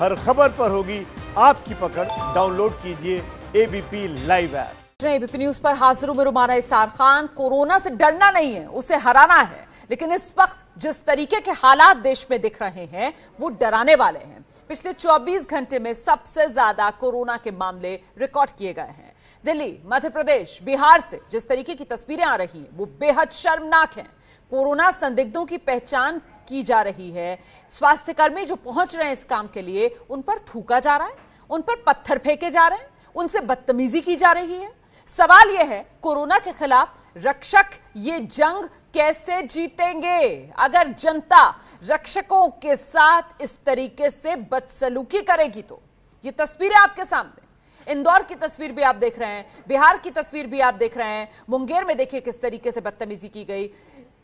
हर खबर पर होगी आपकी पकड़। डाउनलोड कीजिए ABP live app. ABP news पर हाजिर हूं मैं रोमाना इसरार खान। कोरोना से डरना नहीं है, उसे हराना है, लेकिन इस वक्त जिस तरीके के हालात देश में दिख रहे हैं वो डराने वाले हैं। पिछले 24 घंटे में सबसे ज्यादा कोरोना के मामले रिकॉर्ड किए गए हैं। दिल्ली, मध्य प्रदेश, बिहार से जिस तरीके की तस्वीरें आ रही हैं वो बेहद शर्मनाक हैं। कोरोना संदिग्धों की पहचान की जा रही है, स्वास्थ्यकर्मी जो पहुंच रहे हैं इस काम के लिए उन पर थूका जा रहा है, उन पर पत्थर फेंके जा रहे हैं, उनसे बदतमीजी की जा रही है। सवाल यह है, कोरोना के खिलाफ रक्षक ये जंग कैसे जीतेंगे? अगर जनता रक्षकों के साथ इस तरीके से बदसलूकी करेगी तो ये तस्वीरें आपके सामने, इंदौर की तस्वीर भी आप देख रहे हैं, बिहार की तस्वीर भी आप देख रहे हैं। मुंगेर में देखिए किस तरीके से बदतमीजी की गई,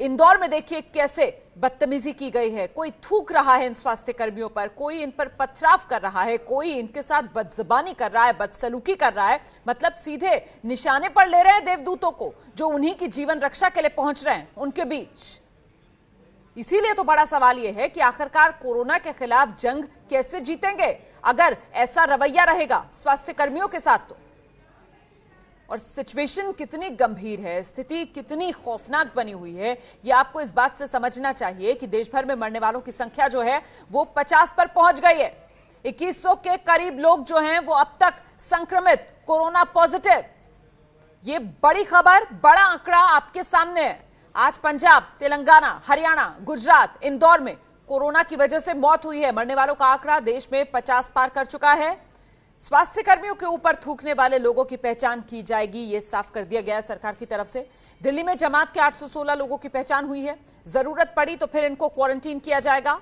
इंदौर में देखिए कैसे बदतमीजी की गई है। कोई थूक रहा है इन स्वास्थ्य कर्मियों पर, कोई इन पर पथराव कर रहा है, कोई इनके साथ बदजबानी कर रहा है, बदसलूकी कर रहा है। मतलब सीधे निशाने पर ले रहे हैं देवदूतों को जो उन्हीं की जीवन रक्षा के लिए पहुंच रहे हैं उनके बीच। इसीलिए तो बड़ा सवाल यह है कि आखिरकार कोरोना के खिलाफ जंग कैसे जीतेंगे अगर ऐसा रवैया रहेगा स्वास्थ्य कर्मियों के साथ तो। और सिचुएशन कितनी गंभीर है, स्थिति कितनी खौफनाक बनी हुई है, यह आपको इस बात से समझना चाहिए कि देश भर में मरने वालों की संख्या जो है वो 50 पर पहुंच गई है। 2100 के करीब लोग जो हैं वो अब तक संक्रमित, कोरोना पॉजिटिव। ये बड़ी खबर, बड़ा आंकड़ा आपके सामने है। आज पंजाब, तेलंगाना, हरियाणा, गुजरात, इंदौर में कोरोना की वजह से मौत हुई है। मरने वालों का आंकड़ा देश में 50 पार कर चुका है। स्वास्थ्य कर्मियों के ऊपर थूकने वाले लोगों की पहचान की जाएगी, ये साफ कर दिया गया है सरकार की तरफ से। दिल्ली में जमात के 816 लोगों की पहचान हुई है। जरूरत पड़ी तो फिर इनको क्वारंटीन किया जाएगा।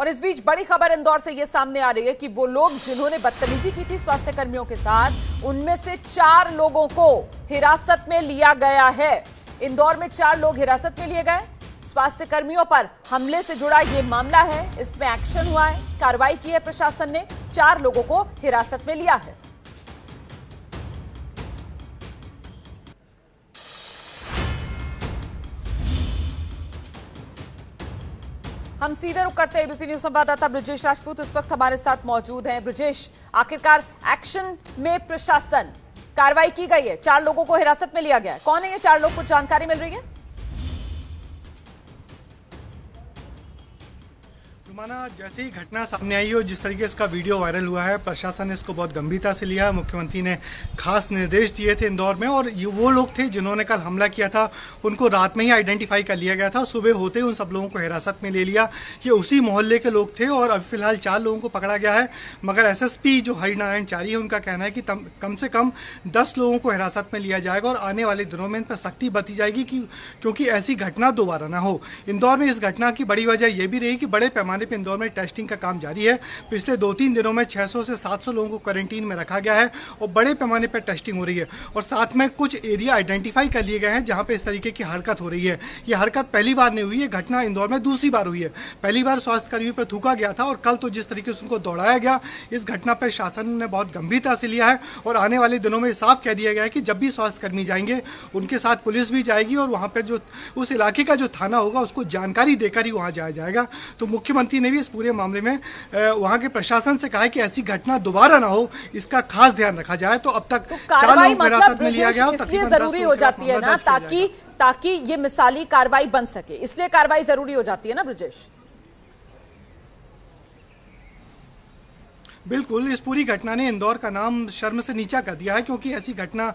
और इस बीच बड़ी खबर इंदौर से ये सामने आ रही है कि वो लोग जिन्होंने बदतमीजी की थी स्वास्थ्य कर्मियों के साथ, उनमें से 4 लोगों को हिरासत में लिया गया है। इंदौर में 4 लोग हिरासत में लिए गए। स्वास्थ्य कर्मियों पर हमले से जुड़ा ये मामला है, इसमें एक्शन हुआ है, कार्रवाई की है प्रशासन ने, 4 लोगों को हिरासत में लिया है। हम सीधे रुक करते हैं एबीपी न्यूज संवाददाता बृजेश राजपूत इस वक्त हमारे साथ मौजूद हैं। बृजेश, आखिरकार एक्शन में प्रशासन, कार्रवाई की गई है, 4 लोगों को हिरासत में लिया गया है। कौन है ये 4 लोग, कुछ जानकारी मिल रही है? माना जैसे ही घटना सामने आई हो, जिस तरीके से इसका वीडियो वायरल हुआ है, प्रशासन ने इसको बहुत गंभीरता से लिया। मुख्यमंत्री ने खास निर्देश दिए थे इंदौर में, और ये वो लोग थे जिन्होंने कल हमला किया था, उनको रात में ही आइडेंटिफाई कर लिया गया था। सुबह होते ही उन सब लोगों को हिरासत में ले लिया। ये उसी मोहल्ले के लोग थे और अभी फिलहाल 4 लोगों को पकड़ा गया है। मगर SSP जो हरिनारायण चारी है, उनका कहना है कि कम से कम 10 लोगों को हिरासत में लिया जाएगा और आने वाले दिनों में इन पर सख्ती बरती जाएगी क्योंकि ऐसी घटना दोबारा ना हो। इंदौर में इस घटना की बड़ी वजह यह भी रही कि बड़े पैमाने इंदौर में टेस्टिंग का काम जारी है। पिछले 2-3 दिनों में 600 से 700 लोगों को क्वारंटीन में रखा गया है और बड़े पैमाने पर टेस्टिंग हो रही है। और साथ में कुछ एरिया आइडेंटिफाई कर लिए गए हैं जहां पे इस तरीके की हरकत हो रही है। ये हरकत पहली बार नहीं हुई है, घटना इंदौर में दूसरी बार हुई है। पहली बार स्वास्थ्यकर्मी पर थूका गया था और कल तो जिस तरीके से उनको दौड़ाया गया, इस घटना पर शासन ने बहुत गंभीरता से लिया है। और आने वाले दिनों में साफ कह दिया गया है कि जब भी स्वास्थ्यकर्मी जाएंगे उनके साथ पुलिस भी जाएगी और वहां पर जो उस इलाके का जो थाना होगा उसको जानकारी देकर ही वहां जाया जाएगा। तो मुख्यमंत्री ने भी इस पूरे मामले में वहां के प्रशासन से कहा है कि ऐसी घटना दोबारा ना हो, इसका खास ध्यान रखा जाए। तो अब तक तो 4 लोगों को हिरासत में लिया गया, तकरीबन 10 जरूरी हो जाती है ना, ताकि ये मिसाली कार्रवाई बन सके, इसलिए कार्रवाई जरूरी हो जाती है ना बृजेश। बिल्कुल, इस पूरी घटना ने इंदौर का नाम शर्म से नीचा कर दिया है क्योंकि ऐसी घटना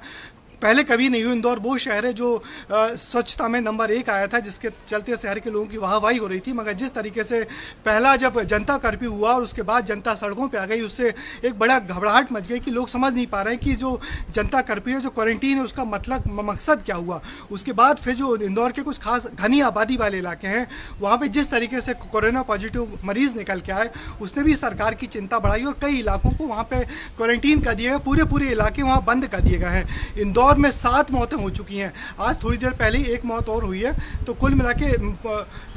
पहले कभी नहीं हुई। इंदौर वो शहर है जो स्वच्छता में नंबर 1 आया था, जिसके चलते शहर के लोगों की वाहवाही हो रही थी। मगर जिस तरीके से पहला जब जनता कर्फ्यू हुआ और उसके बाद जनता सड़कों पे आ गई, उससे एक बड़ा घबराहट मच गई कि लोग समझ नहीं पा रहे कि जो जनता कर्फ्यू है, जो क्वारंटीन है, उसका मतलब मकसद क्या हुआ। उसके बाद फिर जो इंदौर के कुछ खास घनी आबादी वाले इलाके हैं वहाँ पर जिस तरीके से कोरोना पॉजिटिव मरीज निकल के आए, उसने भी सरकार की चिंता बढ़ाई और कई इलाकों को वहाँ पर क्वारंटीन कर दिया गया, पूरे इलाके वहाँ बंद कर दिए गए हैं। इंदौर इंदौर में 7 मौतें हो चुकी हैं। आज थोड़ी देर पहले ही एक मौत और हुई है। तो कुल मिला के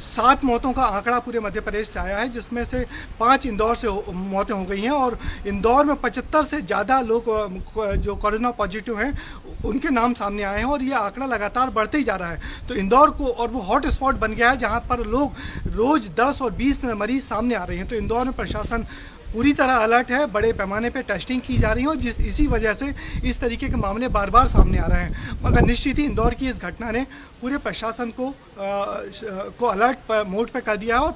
7 मौतों का आंकड़ा पूरे मध्य प्रदेश से आया है, जिसमें से 5 इंदौर से मौतें हो गई हैं। और इंदौर में 75 से ज़्यादा लोग जो कोरोना पॉजिटिव हैं उनके नाम सामने आए हैं और ये आंकड़ा लगातार बढ़ते ही जा रहा है। तो इंदौर को और वो हॉट स्पॉट बन गया है जहाँ पर लोग रोज़ 10 और 20 मरीज सामने आ रहे हैं। तो इंदौर में प्रशासन पूरी तरह अलर्ट है, बड़े पैमाने पे टेस्टिंग की जा रही है और इसी वजह से इस तरीके के मामले बार बार सामने आ रहे हैं। मगर निश्चित ही इंदौर की इस घटना ने पूरे प्रशासन को अलर्ट मोड पर कर दिया है और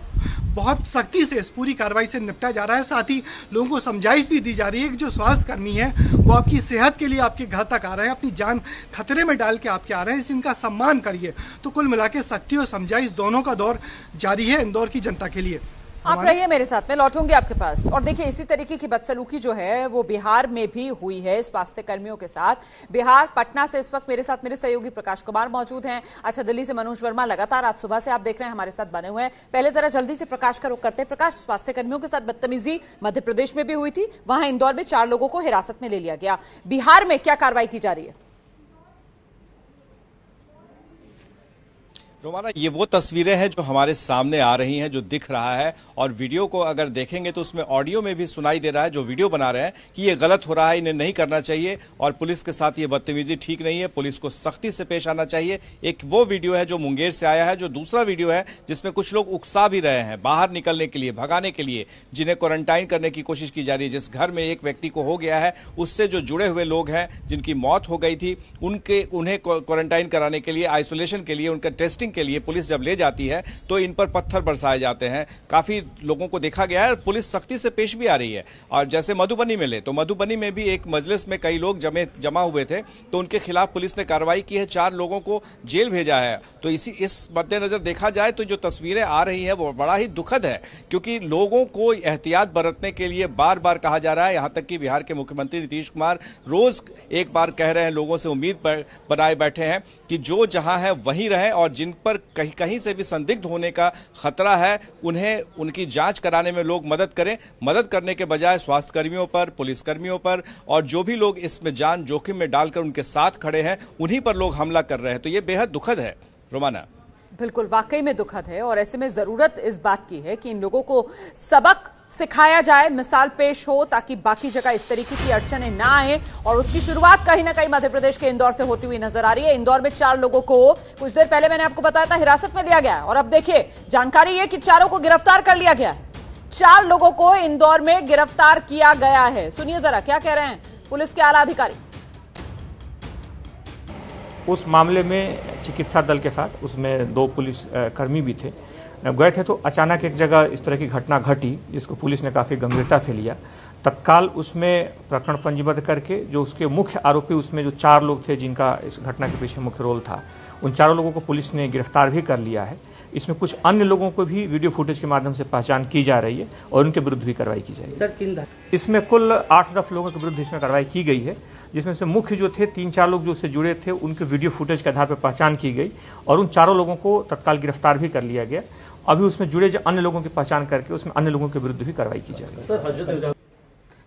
बहुत सख्ती से इस पूरी कार्रवाई से निपटा जा रहा है। साथ ही लोगों को समझाइश भी दी जा रही है कि जो स्वास्थ्यकर्मी हैं वो आपकी सेहत के लिए आपके घर तक आ रहे हैं, अपनी जान खतरे में डाल के आपके आ रहे हैं, इनका सम्मान करिए। तो कुल मिला के सख्ती और समझाइश दोनों का दौर जारी है इंदौर की जनता के लिए। आप रहिए मेरे साथ, मैं लौटूंगी आपके पास। और देखिए, इसी तरीके की बदसलूकी जो है वो बिहार में भी हुई है स्वास्थ्य कर्मियों के साथ। बिहार पटना से इस वक्त मेरे साथ मेरे सहयोगी प्रकाश कुमार मौजूद हैं। अच्छा, दिल्ली से मनोज वर्मा लगातार आज सुबह से आप देख रहे हैं हमारे साथ बने हुए हैं। पहले जरा जल्दी से प्रकाश का रुख करते हैं। प्रकाश, स्वास्थ्य कर्मियों के साथ बदतमीजी मध्य प्रदेश में भी हुई थी, वहां इंदौर में 4 लोगों को हिरासत में ले लिया गया, बिहार में क्या कार्रवाई की जा रही है? रोमाना, ये वो तस्वीरें हैं जो हमारे सामने आ रही हैं, जो दिख रहा है। और वीडियो को अगर देखेंगे तो उसमें ऑडियो में भी सुनाई दे रहा है जो वीडियो बना रहे हैं कि ये गलत हो रहा है, इन्हें नहीं करना चाहिए और पुलिस के साथ ये बदतमीजी ठीक नहीं है, पुलिस को सख्ती से पेश आना चाहिए। एक वो वीडियो है जो मुंगेर से आया है, जो दूसरा वीडियो है जिसमें कुछ लोग उकसा भी रहे हैं बाहर निकलने के लिए, भगाने के लिए, जिन्हें क्वारंटाइन करने की कोशिश की जा रही है। जिस घर में एक व्यक्ति को हो गया है उससे जो जुड़े हुए लोग हैं जिनकी मौत हो गई थी, उन्हें क्वारंटाइन कराने के लिए, आइसोलेशन के लिए, उनका टेस्टिंग के लिए पुलिस जब ले जाती है तो इन पर पत्थर बरसाए जाते हैं। काफी लोगों को देखा गया है, पुलिस सख्ती से पेश भी आ रही है। और जैसे मधुबनी में ले तो मधुबनी में भी एक मजलिस में कई लोग जमा हुए थे तो उनके खिलाफ पुलिस ने कार्रवाई की है, 4 लोगों को जेल भेजा है। तो इस मद्देनजर देखा जाए तो जो तस्वीरें आ रही है वो बड़ा ही दुखद है, क्योंकि लोगों को एहतियात बरतने के लिए बार बार कहा जा रहा है। यहां तक कि बिहार के मुख्यमंत्री नीतीश कुमार रोज एक बार कह रहे हैं, लोगों से उम्मीद बनाए बैठे हैं कि जो जहां है वहीं रहे और जिन पर कहीं से भी संदिग्ध होने का खतरा है उन्हें उनकी जांच कराने में लोग मदद करें। मदद करने के बजाय स्वास्थ्य कर्मियों पर, पुलिस कर्मियों पर और जो भी लोग इसमें जान जोखिम में डालकर उनके साथ खड़े हैं उन्हीं पर लोग हमला कर रहे हैं। तो ये बेहद दुखद है रोमाना। बिल्कुल, वाकई में दुखद है और ऐसे में जरूरत इस बात की है कि इन लोगों को सबक सिखाया जाए, मिसाल पेश हो, ताकि बाकी जगह इस तरीके की अड़चनें ना आए। और उसकी शुरुआत कहीं ना कहीं मध्य प्रदेश के इंदौर से होती हुई नजर आ रही है। इंदौर में 4 लोगों को कुछ देर पहले मैंने आपको बताया था हिरासत में लिया गया है और अब देखिए जानकारी है कि 4 को गिरफ्तार कर लिया गया है। 4 लोगों को इंदौर में गिरफ्तार किया गया है। सुनिए जरा क्या कह रहे हैं पुलिस के आला अधिकारी। उस मामले में चिकित्सा दल के साथ उसमें 2 पुलिस कर्मी भी थे, जब गए थे तो अचानक एक जगह इस तरह की घटना घटी जिसको पुलिस ने काफ़ी गंभीरता से लिया। तत्काल उसमें प्रकरण पंजीबद्ध करके जो उसके मुख्य आरोपी, उसमें जो 4 लोग थे जिनका इस घटना के पीछे मुख्य रोल था, उन 4 लोगों को पुलिस ने गिरफ्तार भी कर लिया है। इसमें कुछ अन्य लोगों को भी वीडियो फुटेज के माध्यम से पहचान की जा रही है और उनके विरुद्ध भी कार्रवाई की जाएगी। इसमें कुल 8-10 लोगों के विरुद्ध इसमें कार्रवाई की गई है, जिसमें से मुख्य जो थे 3-4 लोग जो उससे जुड़े थे उनके वीडियो फुटेज के आधार पर पहचान की गई और उन 4 लोगों को तत्काल गिरफ्तार भी कर लिया गया। अभी उसमें जुड़े जो अन्य लोगों की पहचान करके उसमें अन्य लोगों के विरुद्ध भी कार्रवाई की जाएगी।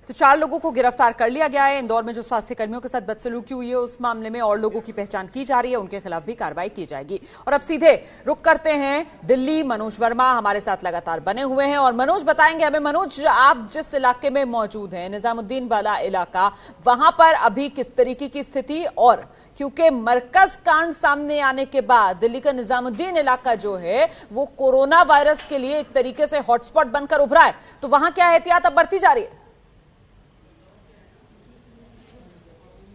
तो 4 लोगों को गिरफ्तार कर लिया गया है। इंदौर में जो स्वास्थ्य कर्मियों के साथ बदसलूकी हुई है उस मामले में और लोगों की पहचान की जा रही है, उनके खिलाफ भी कार्रवाई की जाएगी। और अब सीधे रुक करते हैं दिल्ली, मनोज वर्मा हमारे साथ लगातार बने हुए हैं और मनोज बताएंगे हमें। मनोज, आप जिस इलाके में मौजूद हैं, निजामुद्दीन वाला इलाका, वहां पर अभी किस तरीके की स्थिति, और क्योंकि मरकज कांड सामने आने के बाद दिल्ली का निजामुद्दीन इलाका जो है वो कोरोना वायरस के लिए एक तरीके से हॉटस्पॉट बनकर उभरा है, तो वहां क्या एहतियात अब बरती जा रही है?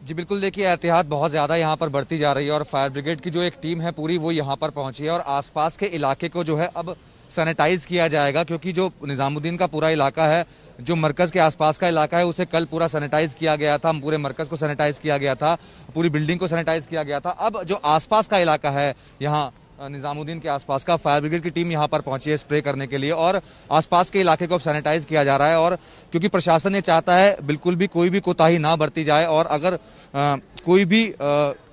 जी बिल्कुल, देखिए एहतियात बहुत ज़्यादा यहाँ पर बढ़ती जा रही है और फायर ब्रिगेड की जो एक टीम है पूरी वो यहाँ पर पहुंची है और आसपास के इलाके को जो है अब सैनिटाइज किया जाएगा, क्योंकि जो निजामुद्दीन का पूरा इलाका है, जो मरकज़ के आसपास का इलाका है, उसे कल पूरा सैनिटाइज किया गया था। पूरे मरकज़ को सैनिटाइज किया गया था, पूरी बिल्डिंग को सैनिटाइज किया गया था। अब जो आसपास का इलाका है यहाँ निजामुद्दीन के आसपास का, फायर ब्रिगेड की टीम यहाँ पर पहुंची है स्प्रे करने के लिए और आसपास के इलाके को सैनिटाइज किया जा रहा है। और क्योंकि प्रशासन ये चाहता है बिल्कुल भी कोई भी कोताही ना बरती जाए और अगर कोई भी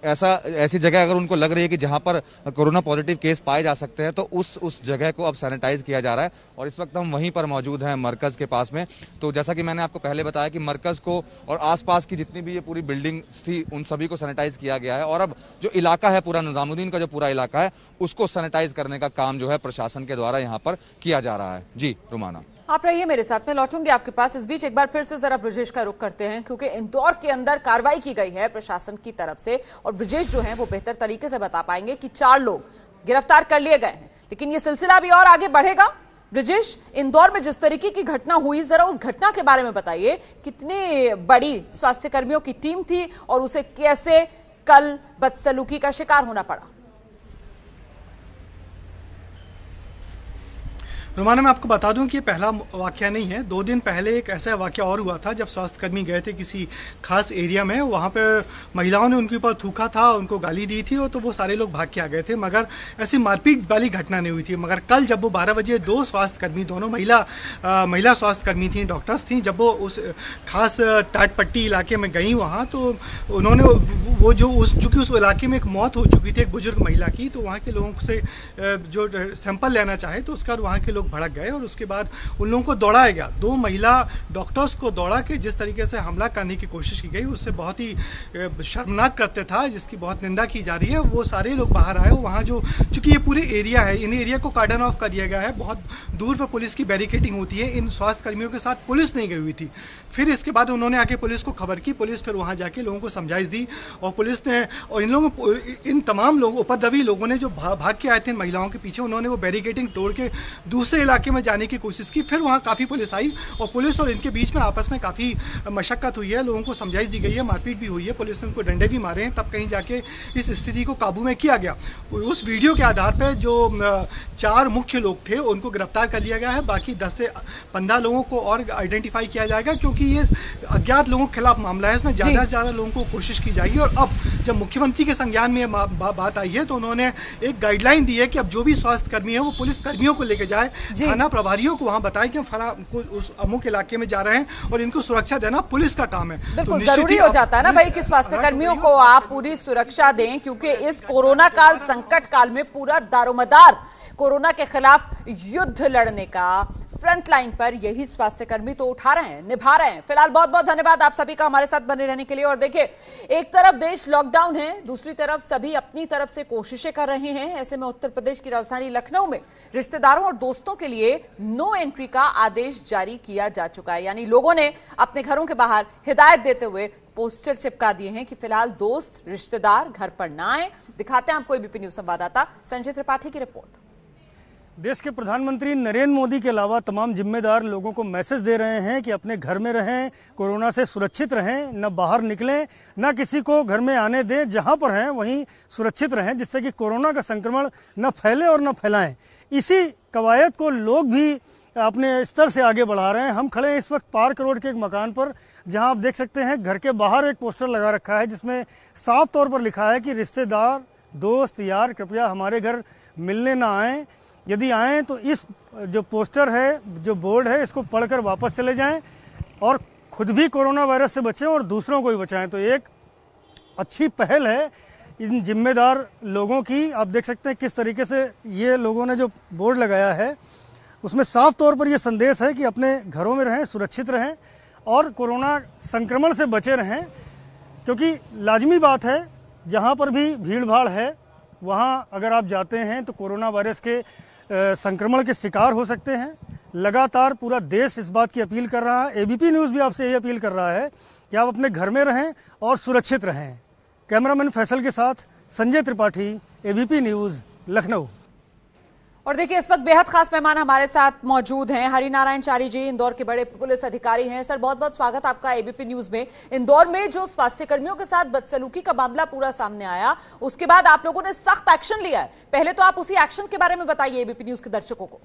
ऐसी जगह अगर उनको लग रही है कि जहां पर कोरोना पॉजिटिव केस पाए जा सकते हैं, तो उस जगह को अब सैनिटाइज किया जा रहा है। और इस वक्त हम वहीं पर मौजूद हैं मरकज के पास में। तो जैसा कि मैंने आपको पहले बताया कि मरकज को और आसपास की जितनी भी ये पूरी बिल्डिंग थी उन सभी को सैनिटाइज किया गया है। और अब जो इलाका है पूरा, निजामुद्दीन का जो पूरा इलाका है, उसको सैनिटाइज करने का काम जो है प्रशासन के द्वारा यहाँ पर किया जा रहा है। जी रोमाना, आप रहिए मेरे साथ में, लौटूंगी आपके पास। इस बीच एक बार फिर से जरा ब्रिजेश का रुख करते हैं, क्योंकि इंदौर के अंदर कार्रवाई की गई है प्रशासन की तरफ से, और ब्रिजेश जो हैं वो बेहतर तरीके से बता पाएंगे कि 4 लोग गिरफ्तार कर लिए गए हैं, लेकिन ये सिलसिला भी और आगे बढ़ेगा। ब्रिजेश, इंदौर में जिस तरीके की घटना हुई, जरा उस घटना के बारे में बताइए। कितनी बड़ी स्वास्थ्य कर्मियों की टीम थी और उसे कैसे कल बदसलूकी का शिकार होना पड़ा? रोमाना, मैं आपको बता दूं कि ये पहला वाकया नहीं है। 2 दिन पहले एक ऐसा वाकया और हुआ था जब स्वास्थ्यकर्मी गए थे किसी खास एरिया में, वहाँ पर महिलाओं ने उनके ऊपर थूका था, उनको गाली दी थी, और तो वो सारे लोग भाग के आ गए थे, मगर ऐसी मारपीट वाली घटना नहीं हुई थी। मगर कल जब वो 12 बजे 2 स्वास्थ्यकर्मी, दोनों महिला स्वास्थ्यकर्मी थी, डॉक्टर्स थी, जब वो उस खास टाट पट्टी इलाके में गई वहाँ, तो उन्होंने वो जो चूँकि उस इलाके में एक मौत हो चुकी थी एक बुजुर्ग महिला की, तो वहाँ के लोगों से जो सैंपल लेना चाहे तो उसका वहाँ के भड़क गए और उसके बाद उन लोगों को दौड़ाया गया। 2 महिला डॉक्टर्स को दौड़ा के जिस तरीके से हमला करने की कोशिश की गई उससे बहुत ही शर्मनाक कृत्य था, जिसकी बहुत निंदा की जा रही है। वो सारे लोग बाहर आए। वहाँ जो चूंकि ये पूरे एरिया है, इन एरिया को कार्डन ऑफ कर दिया गया है, बहुत दूर पर पुलिस की बैरिकेडिंग होती है। इन स्वास्थ्यकर्मियों के साथ पुलिस नहीं गई हुई थी। फिर इसके बाद उन्होंने आके पुलिस को खबर की, पुलिस फिर वहाँ जाके लोगों को समझाइश दी और पुलिस ने और इन लोगों, इन तमाम लोगों, उपद्रवी लोगों ने जो भाग के आए थे महिलाओं के पीछे, उन्होंने वो बैरिकेडिंग तोड़ के दूसरे इलाके में जाने की कोशिश की। फिर वहाँ काफ़ी पुलिस आई और पुलिस और इनके बीच में आपस में काफ़ी मशक्कत हुई है, लोगों को समझाइश दी गई है, मारपीट भी हुई है, पुलिस ने उनको डंडे भी मारे हैं, तब कहीं जाके इस स्थिति को काबू में किया गया। उस वीडियो के आधार पर जो 4 मुख्य लोग थे उनको गिरफ्तार कर लिया गया है। बाकी 10 से 15 लोगों को और आइडेंटिफाई किया जाएगा, क्योंकि ये अज्ञात लोगों के खिलाफ मामला है, इसमें ज़्यादा से ज़्यादा लोगों को कोशिश की जाएगी। और अब जब मुख्यमंत्री के संज्ञान में बात आई है तो उन्होंने एक गाइडलाइन दी है कि अब जो भी स्वास्थ्यकर्मी है वो पुलिस कर्मियों को लेकर जाए, थाना प्रभारियों को वहाँ बताएं कि उस अमुक इलाके में जा रहे हैं और इनको सुरक्षा देना पुलिस का काम है। बिल्कुल तो जरूरी हो जाता है ना भाई कि स्वास्थ्य कर्मियों को आप पूरी सुरक्षा दें, क्योंकि इस कोरोना काल, संकट काल में पूरा दारोमदार कोरोना के खिलाफ युद्ध लड़ने का फ्रंट लाइन पर यही स्वास्थ्यकर्मी तो उठा रहे हैं, निभा रहे हैं। फिलहाल बहुत बहुत धन्यवाद आप सभी का हमारे साथ बने रहने के लिए। और देखिए, एक तरफ देश लॉकडाउन है, दूसरी तरफ सभी अपनी तरफ से कोशिशें कर रहे हैं। ऐसे में उत्तर प्रदेश की राजधानी लखनऊ में रिश्तेदारों और दोस्तों के लिए नो एंट्री का आदेश जारी किया जा चुका है, यानी लोगों ने अपने घरों के बाहर हिदायत देते हुए पोस्टर चिपका दिए हैं कि फिलहाल दोस्त, रिश्तेदार घर पर ना आए। दिखाते हैं आपको एबीपी न्यूज संवाददाता संजय त्रिपाठी की रिपोर्ट। देश के प्रधानमंत्री नरेंद्र मोदी के अलावा तमाम जिम्मेदार लोगों को मैसेज दे रहे हैं कि अपने घर में रहें, कोरोना से सुरक्षित रहें, न बाहर निकलें, न किसी को घर में आने दें, जहां पर हैं वहीं सुरक्षित रहें, जिससे कि कोरोना का संक्रमण न फैले और न फैलाएं। इसी कवायद को लोग भी अपने स्तर से आगे बढ़ा रहे हैं। हम खड़े हैं इस वक्त पार्क रोड के एक मकान पर, जहां आप देख सकते हैं घर के बाहर एक पोस्टर लगा रखा है जिसमें साफ तौर पर लिखा है कि रिश्तेदार, दोस्त, यार कृपया हमारे घर मिलने ना आएँ, यदि आएँ तो इस जो पोस्टर है, जो बोर्ड है, इसको पढ़कर वापस चले जाएं और खुद भी कोरोना वायरस से बचें और दूसरों को भी बचाएं। तो एक अच्छी पहल है इन जिम्मेदार लोगों की। आप देख सकते हैं किस तरीके से ये लोगों ने जो बोर्ड लगाया है उसमें साफ तौर पर ये संदेश है कि अपने घरों में रहें, सुरक्षित रहें और कोरोना संक्रमण से बचे रहें, क्योंकि लाजमी बात है जहाँ पर भी भीड़ भाड़ है वहाँ अगर आप जाते हैं तो कोरोना वायरस के संक्रमण के शिकार हो सकते हैं। लगातार पूरा देश इस बात की अपील कर रहा है, एबीपी न्यूज़ भी आपसे यही अपील कर रहा है कि आप अपने घर में रहें और सुरक्षित रहें। कैमरामैन फैसल के साथ संजय त्रिपाठी, एबीपी न्यूज़, लखनऊ। और देखिए, इस वक्त बेहद खास मेहमान हमारे साथ मौजूद हैं, हरिनारायण चारी जी इंदौर के बड़े पुलिस अधिकारी हैं। सर, बहुत बहुत स्वागत आपका एबीपी न्यूज में। इंदौर में जो स्वास्थ्य कर्मियों के साथ बदसलूकी का मामला पूरा सामने आया, उसके बाद आप लोगों ने सख्त एक्शन लिया है। पहले तो आप उसी एक्शन के बारे में बताइए एबीपी न्यूज के दर्शकों को।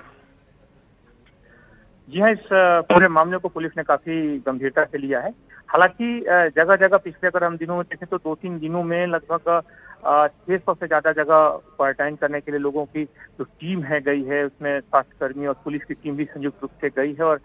जी हाँ, इस पूरे मामले को पुलिस ने काफी गंभीरता से लिया है। हालांकि जगह जगह पिछले अगर हम दिनों में देखें तो 2-3 दिनों में लगभग 600 से ज्यादा जगह क्वारंटाइन करने के लिए लोगों की जो टीम है गई है, उसमें स्वास्थ्यकर्मी और पुलिस की टीम भी संयुक्त रूप से गई है और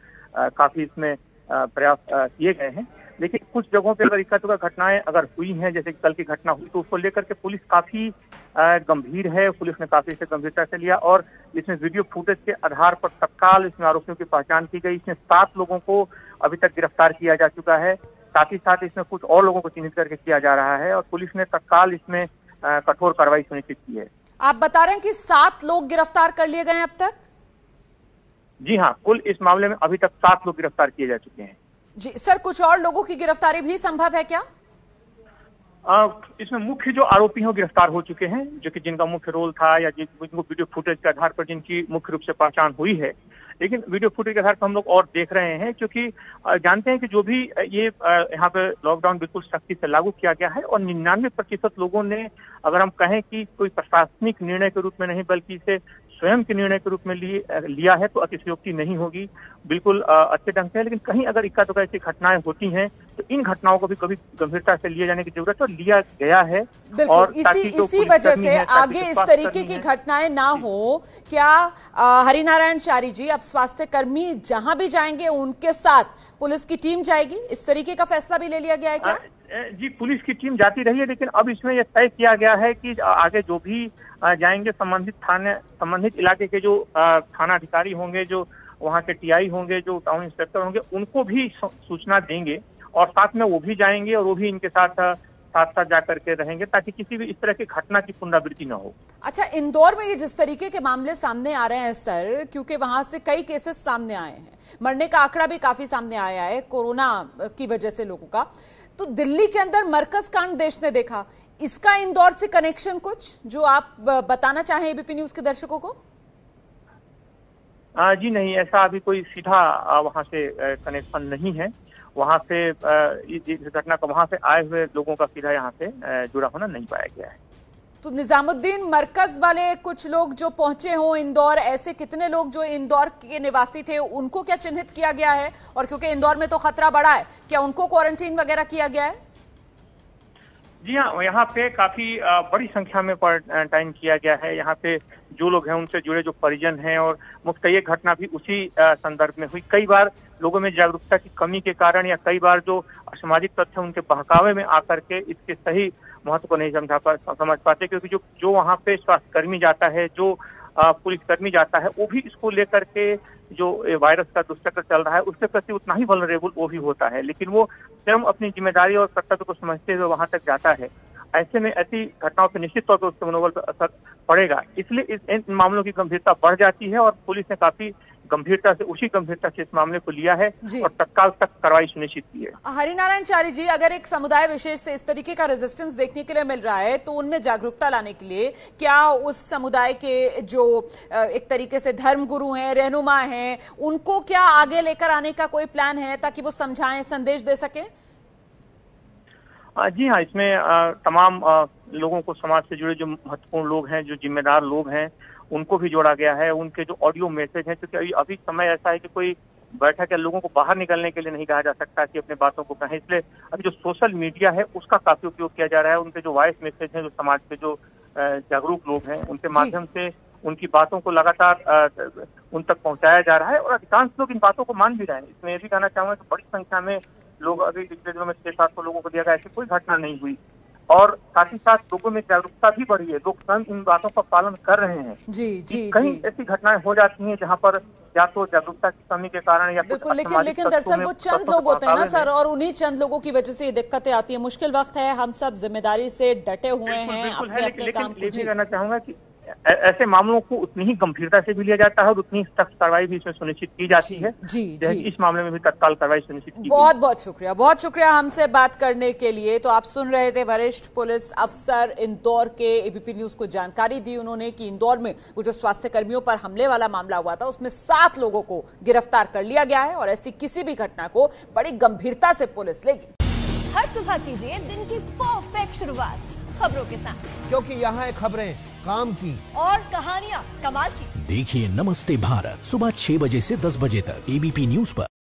काफी इसमें प्रयास किए गए हैं। देखिए कुछ जगहों पे अगर इस तरह की घटनाएं अगर हुई हैं, जैसे कल की घटना हुई, तो उसको लेकर के पुलिस काफी गंभीर है, पुलिस ने काफी इसे गंभीरता से लिया और इसमें वीडियो फुटेज के आधार पर तत्काल इसमें आरोपियों की पहचान की गई। इसमें 7 लोगों को अभी तक गिरफ्तार किया जा चुका है, साथ ही साथ इसमें कुछ और लोगों को चिन्हित करके किया जा रहा है और पुलिस ने तत्काल इसमें कठोर कार्रवाई सुनिश्चित की है। आप बता रहे हैं कि 7 लोग गिरफ्तार कर लिए गए हैं अब तक? जी हाँ, कुल इस मामले में अभी तक 7 लोग गिरफ्तार किए जा चुके हैं। जी सर, कुछ और लोगों की गिरफ्तारी भी संभव है क्या? इसमें मुख्य जो आरोपी हैं वो गिरफ्तार हो चुके हैं, जो कि जिनका मुख्य रोल था या जिनको वीडियो फुटेज के आधार पर जिनकी मुख्य रूप से पहचान हुई है। लेकिन वीडियो फुटेज के आधार पर हम लोग और देख रहे हैं, क्योंकि जानते हैं कि जो भी ये यहाँ पे लॉकडाउन बिल्कुल सख्ती से लागू किया गया है और 99% लोगों ने, अगर हम कहें कि कोई प्रशासनिक निर्णय के रूप में नहीं बल्कि इसे स्वयं के निर्णय के रूप में लिया है, तो अतिशयोक्ति नहीं होगी, बिल्कुल अच्छे ढंग से। लेकिन कहीं अगर इक्का दुक्का ऐसी घटनाएं होती हैं तो इन घटनाओं को भी कभी गंभीरता से लिए जाने की जरूरत है, लिया गया है। और इसी वजह से आगे इस तरीके की घटनाएं ना हो। क्या हरिनारायण चारी जी, अब स्वास्थ्य कर्मी जहां भी जाएंगे उनके साथ पुलिस की टीम जाएगी, इस तरीके का फैसला भी ले लिया गया है क्या? जी, पुलिस की टीम जाती रही है, लेकिन अब इसमें यह तय किया गया है कि आगे जो भी जाएंगे संबंधित इलाके के जो थाना अधिकारी होंगे, जो वहाँ के टीआई होंगे, जो टाउन इंस्पेक्टर होंगे, उनको भी सूचना देंगे और साथ में वो भी जाएंगे और वो भी इनके साथ जाकर के रहेंगे, ताकि किसी भी इस तरह की घटना की पुनरावृत्ति न हो। अच्छा, इंदौर में ये जिस तरीके के मामले सामने आ रहे हैं सर, क्योंकि वहां से कई केसेस सामने आए हैं, मरने का आंकड़ा भी काफी सामने आया है कोरोना की वजह से लोगों का, तो दिल्ली के अंदर मरकज कांड देश ने देखा, इसका इंदौर से कनेक्शन कुछ जो आप बताना चाहें एबीपी न्यूज के दर्शकों को? जी नहीं, ऐसा अभी कोई सीधा वहां से कनेक्शन नहीं है। वहां से इस घटना का वहां से आए हुए लोगों का सीधा यहाँ से जुड़ा होना नहीं पाया गया है। तो निजामुद्दीन मरकज वाले कुछ लोग जो पहुंचे हों इंदौर, ऐसे कितने लोग जो इंदौर के निवासी थे उनको क्या चिन्हित किया गया है? और क्योंकि इंदौर में तो खतरा बढ़ा है, क्या उनको क्वारंटीन वगैरह किया गया है? जी हाँ, यहाँ पे काफी बड़ी संख्या में क्वारंटाइन किया गया है। यहाँ पे जो लोग हैं, उनसे जुड़े जो परिजन हैं, और मुख्य ये घटना भी उसी संदर्भ में हुई। कई बार लोगों में जागरूकता की कमी के कारण या कई बार जो असामाजिक तथ्य उनके बहकावे में आकर के इसके सही महत्व को नहीं समझ पाते, क्योंकि जो वहाँ पे स्वास्थ्यकर्मी जाता है, जो पुलिसकर्मी जाता है, वो भी इसको लेकर के जो वायरस का दुष्चक्र चल रहा है उसके प्रति उतना ही वल्नरेबल वो भी होता है, लेकिन वो स्वयं अपनी जिम्मेदारी और कर्तव्य को समझते हुए वहां तक जाता है। ऐसे में ऐसी घटनाओं पर निश्चित तौर पर उसके मनोबल पर असर पड़ेगा, इसलिए इन मामलों की गंभीरता बढ़ जाती है और पुलिस ने काफी गंभीरता से इस मामले को लिया है और तत्काल तक कार्रवाई सुनिश्चित की है। हरिनारायण चारी जी, अगर एक समुदाय विशेष से इस तरीके का रेजिस्टेंस देखने के लिए मिल रहा है, तो उनमें जागरूकता लाने के लिए क्या उस समुदाय के जो एक तरीके से धर्म गुरु हैं, रहनुमा हैं, उनको क्या आगे लेकर आने का कोई प्लान है ताकि वो समझाएं, संदेश दे सके? जी हाँ, इसमें तमाम लोगों को, समाज से जुड़े जो महत्वपूर्ण लोग हैं, जो जिम्मेदार लोग हैं, उनको भी जोड़ा गया है। उनके जो ऑडियो मैसेज हैं, क्योंकि अभी समय ऐसा है कि कोई बैठक या लोगों को बाहर निकलने के लिए नहीं कहा जा सकता कि अपने बातों को कहें, इसलिए अभी जो सोशल मीडिया है उसका काफी उपयोग किया जा रहा है। उनके जो वॉइस मैसेज हैं, जो समाज के जो जागरूक लोग हैं, उनके माध्यम से उनकी बातों को लगातार उन तक पहुंचाया जा रहा है और अधिकांश लोग इन बातों को मान भी रहे हैं। इसमें ये भी कहना चाहूंगा कि बड़ी संख्या में लोग, अभी पिछले दिनों में 600-700 लोगों को दिया गया, ऐसी कोई घटना नहीं हुई और साथ ही साथ लोगों में जागरूकता भी बढ़ी है, लोग स्वयं इन बातों का पालन कर रहे हैं। जी, कहीं ऐसी घटनाएं हो जाती हैं जहां पर या तो जागरूकता की कमी के कारण या कुछ, लेकिन दरअसल वो चंद लोग होते हैं ना सर, और उन्हीं चंद लोगों की वजह से ये दिक्कतें आती है। मुश्किल वक्त है, हम सब जिम्मेदारी से डटे हुए हैं अपने काम को। लेकिन कहना चाहूंगा कि ऐसे मामलों को उतनी ही गंभीरता से भी लिया जाता है और उतनी सख्त कार्रवाई भी इसमें सुनिश्चित की जाती है। जी, इस मामले में भी तत्काल कार्रवाई सुनिश्चित की। बहुत शुक्रिया हमसे बात करने के लिए। तो आप सुन रहे थे, वरिष्ठ पुलिस अफसर इंदौर के एबीपी न्यूज को जानकारी दी उन्होंने कि इंदौर में वो जो स्वास्थ्य कर्मियों पर हमले वाला मामला हुआ था, उसमें 7 लोगों को गिरफ्तार कर लिया गया है और ऐसी किसी भी घटना को बड़ी गंभीरता से पुलिस लेगी। हर सुबह कीजिए दिन की परफेक्ट शुरुआत खबरों के साथ, क्योंकि यहाँ खबरें काम की और कहानियाँ कमाल की। देखिए नमस्ते भारत सुबह 6 बजे से 10 बजे तक एबीपी न्यूज़ पर।